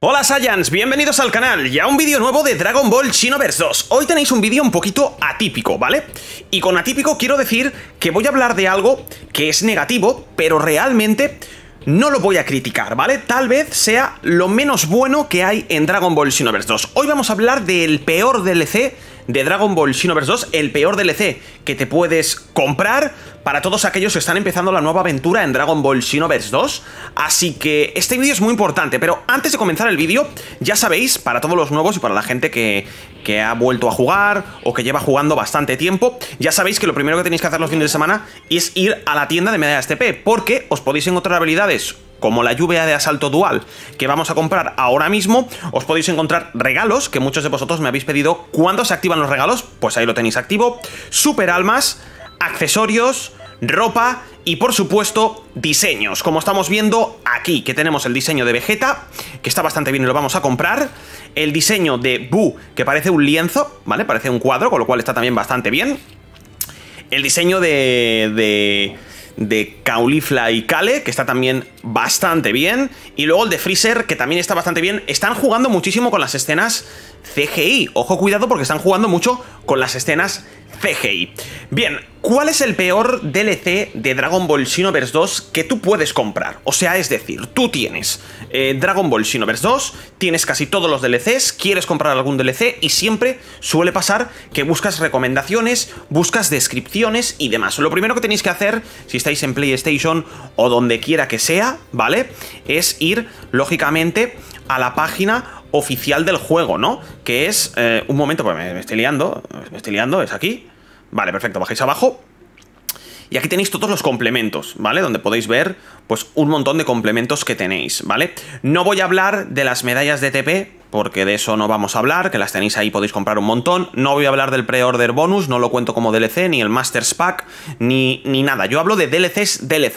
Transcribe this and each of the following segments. Hola Saiyans, bienvenidos al canal y a un vídeo nuevo de Dragon Ball Xenoverse 2. Hoy tenéis un vídeo un poquito atípico, ¿vale? Y con atípico quiero decir que voy a hablar de algo que es negativo, pero realmente no lo voy a criticar, ¿vale? Tal vez sea lo menos bueno que hay en Dragon Ball Xenoverse 2. Hoy vamos a hablar del peor DLC de Dragon Ball Xenoverse 2, el peor DLC que te puedes comprar para todos aquellos que están empezando la nueva aventura en Dragon Ball Xenoverse 2. Así que este vídeo es muy importante, pero antes de comenzar el vídeo, ya sabéis, para todos los nuevos y para la gente que ha vuelto a jugar o que lleva jugando bastante tiempo, ya sabéis que lo primero que tenéis que hacer los fines de semana es ir a la tienda de medallas TP, porque os podéis encontrar habilidades como la lluvia de asalto dual que vamos a comprar ahora mismo, os podéis encontrar regalos, que muchos de vosotros me habéis pedido cuándo se activan los regalos, pues ahí lo tenéis activo, super almas, accesorios, ropa y por supuesto diseños, como estamos viendo aquí, que tenemos el diseño de Vegeta, que está bastante bien y lo vamos a comprar, el diseño de Buu, que parece un lienzo, ¿vale? Parece un cuadro, con lo cual está también bastante bien, el diseño de Caulifla y Kale, que está también bastante bien, y luego el de Freezer, que también está bastante bien. Están jugando muchísimo con las escenas CGI, ojo, cuidado, porque están jugando mucho con las escenas CGI. Bien, ¿cuál es el peor DLC de Dragon Ball Xenoverse 2 que tú puedes comprar? O sea, es decir, tú tienes Dragon Ball Xenoverse 2, tienes casi todos los DLCs, quieres comprar algún DLC y siempre suele pasar que buscas recomendaciones, buscas descripciones y demás. Lo primero que tenéis que hacer, si estáis en PlayStation o donde quiera que sea, ¿vale? Es ir, lógicamente, a la página oficial del juego, ¿no? Que es... un momento, pues me estoy liando, es aquí. Vale, perfecto, bajáis abajo. Y aquí tenéis todos los complementos, ¿vale? Donde podéis ver, pues, un montón de complementos que tenéis, ¿vale? No voy a hablar de las medallas de TP, porque de eso no vamos a hablar, que las tenéis ahí, podéis comprar un montón. No voy a hablar del pre-order bonus, no lo cuento como DLC, ni el Masters Pack, ni nada. Yo hablo de DLCs, del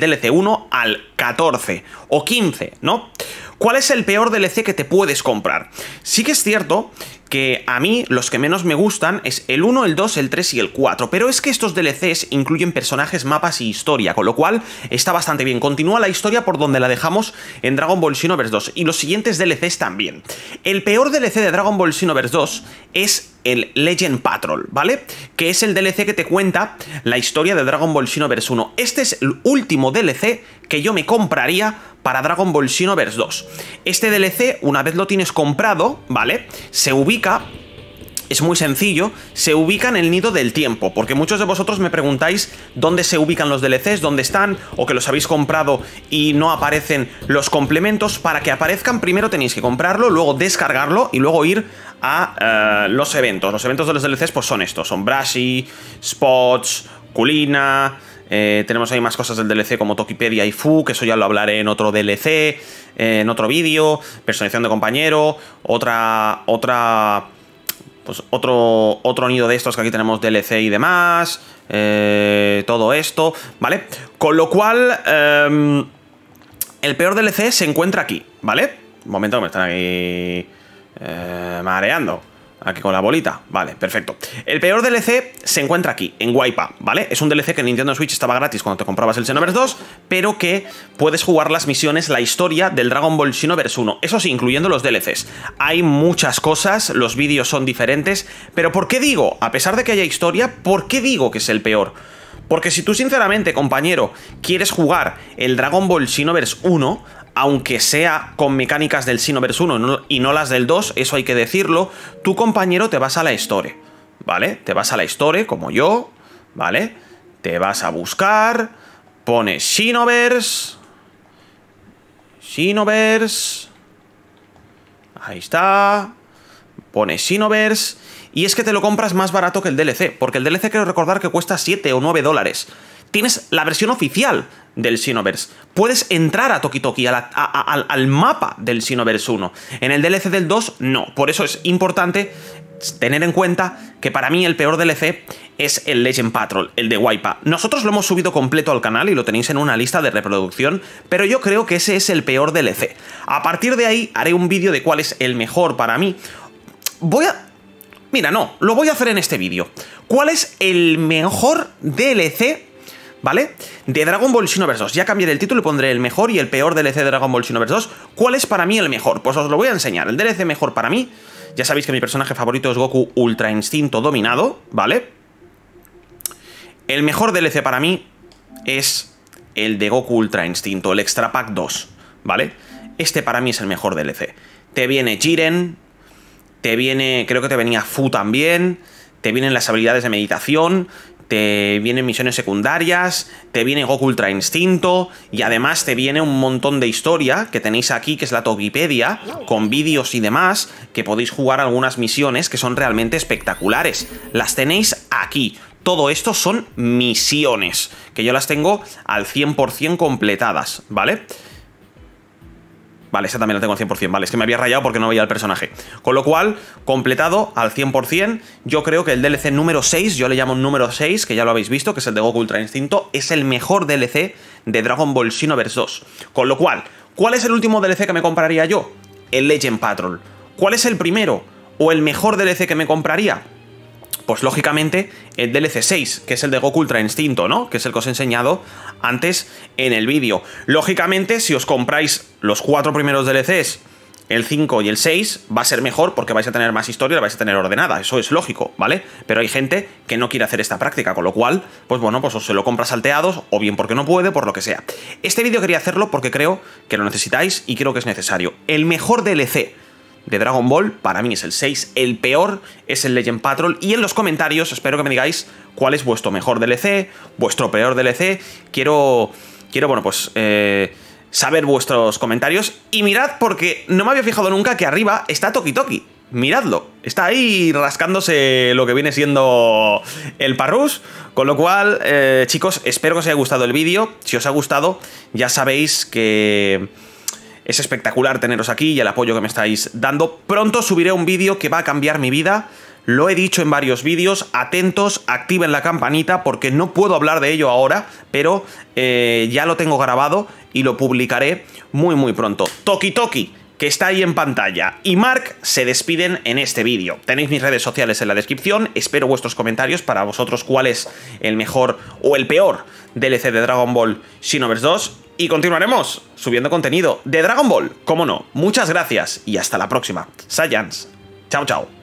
DLC 1 al 14 o 15, ¿no? ¿Cuál es el peor DLC que te puedes comprar? Sí que es cierto que a mí los que menos me gustan es el 1, el 2, el 3 y el 4, pero es que estos DLCs incluyen personajes, mapas y historia, con lo cual está bastante bien. Continúa la historia por donde la dejamos en Dragon Ball Xenoverse 2 y los siguientes DLCs también. El peor DLC de Dragon Ball Xenoverse 2 es el Legend Patrol, ¿vale? Que es el DLC que te cuenta la historia de Dragon Ball Xenoverse 1. Este es el último DLC que yo me compraría para Dragon Ball Xenoverse 2. Este DLC, una vez lo tienes comprado, ¿vale? Se ubica... Es muy sencillo, se ubica en el nido del tiempo, porque muchos de vosotros me preguntáis dónde se ubican los DLCs, dónde están, o que los habéis comprado y no aparecen los complementos. Para que aparezcan, primero tenéis que comprarlo, luego descargarlo y luego ir a los eventos. Los eventos de los DLCs pues son estos, son Brashi, Spots, Kulina... tenemos ahí más cosas del DLC como Tokipedia y Fu, que eso ya lo hablaré en otro DLC, en otro vídeo, personalización de compañero, pues otro nido de estos que aquí tenemos, DLC y demás, todo esto, ¿vale? Con lo cual, el peor DLC se encuentra aquí, ¿vale? Un momento, me están aquí mareando, aquí con la bolita, vale, perfecto. El peor DLC se encuentra aquí, en Waipa, ¿vale? Es un DLC que en Nintendo Switch estaba gratis cuando te comprabas el Xenoverse 2, pero que puedes jugar las misiones, la historia del Dragon Ball Xenoverse 1, eso sí, incluyendo los DLCs. Hay muchas cosas, los vídeos son diferentes, pero ¿por qué digo, a pesar de que haya historia, por qué digo que es el peor? Porque si tú sinceramente, compañero, quieres jugar el Dragon Ball Xenoverse 1, aunque sea con mecánicas del Xenoverse 1 y no las del 2, eso hay que decirlo, tu compañero te vas a la historia, ¿vale? Te vas a la historia, como yo, ¿vale? Te vas a buscar, pones Xenoverse, ahí está, pones Xenoverse, y es que te lo compras más barato que el DLC, porque el DLC creo recordar que cuesta 7 o 9 dólares. Tienes la versión oficial del Xenoverse. Puedes entrar a Toki Toki, al mapa del Xenoverse 1. En el DLC del 2, no. Por eso es importante tener en cuenta que para mí el peor DLC es el Legend Patrol, el de Waipa. Nosotros lo hemos subido completo al canal y lo tenéis en una lista de reproducción, pero yo creo que ese es el peor DLC. A partir de ahí haré un vídeo de cuál es el mejor para mí. Mira, no, lo voy a hacer en este vídeo. ¿Cuál es el mejor DLC ¿vale? De Dragon Ball Xenoverse 2. Ya cambiaré el título y pondré el mejor y el peor DLC de Dragon Ball Xenoverse 2. ¿Cuál es para mí el mejor? Pues os lo voy a enseñar. El DLC mejor para mí, ya sabéis que mi personaje favorito es Goku Ultra Instinto Dominado, ¿vale? El mejor DLC para mí es el de Goku Ultra Instinto, el Extra Pack 2, ¿vale? Este para mí es el mejor DLC. Te viene Jiren, te viene, creo que te venía Fu también, te vienen las habilidades de meditación, te vienen misiones secundarias, te viene Goku Ultra Instinto y además te viene un montón de historia que tenéis aquí, que es la Tokipedia, con vídeos y demás, que podéis jugar algunas misiones que son realmente espectaculares. Las tenéis aquí. Todo esto son misiones, que yo las tengo al 100% completadas, ¿vale? Vale, esta también la tengo al 100%, vale, es que me había rayado porque no veía el personaje. Con lo cual, completado al 100%, yo creo que el DLC número 6, yo le llamo número 6, que ya lo habéis visto, que es el de Goku Ultra Instinto, es el mejor DLC de Dragon Ball Xenoverse 2. Con lo cual, ¿cuál es el último DLC que me compraría yo? El Legend Patrol. ¿Cuál es el primero o el mejor DLC que me compraría? Pues lógicamente el DLC 6, que es el de Goku Ultra Instinto, ¿no? Que es el que os he enseñado antes en el vídeo. Lógicamente, si os compráis los 4 primeros DLCs, el 5 y el 6, va a ser mejor porque vais a tener más historia, la vais a tener ordenada, eso es lógico, ¿vale? Pero hay gente que no quiere hacer esta práctica, con lo cual, pues bueno, pues o se lo compra salteados, o bien porque no puede, por lo que sea. Este vídeo quería hacerlo porque creo que lo necesitáis y creo que es necesario. El mejor DLC de Dragon Ball para mí es el 6, el peor es el Legend Patrol, y en los comentarios espero que me digáis cuál es vuestro mejor DLC, vuestro peor DLC. Quiero bueno, pues saber vuestros comentarios. Y mirad, porque no me había fijado nunca que arriba está Toki Toki. Miradlo, está ahí rascándose lo que viene siendo el parrús. Con lo cual, chicos, espero que os haya gustado el vídeo. Si os ha gustado, ya sabéis que es espectacular teneros aquí y el apoyo que me estáis dando. Pronto subiré un vídeo que va a cambiar mi vida. Lo he dicho en varios vídeos. Atentos, activen la campanita porque no puedo hablar de ello ahora, pero ya lo tengo grabado y lo publicaré muy muy pronto. Toki Toki, que está ahí en pantalla, y Mark se despiden en este vídeo. Tenéis mis redes sociales en la descripción. Espero vuestros comentarios para vosotros cuál es el mejor o el peor DLC de Dragon Ball Xenoverse 2. Y continuaremos subiendo contenido de Dragon Ball, cómo no. Muchas gracias y hasta la próxima. Saiyans, chao chao.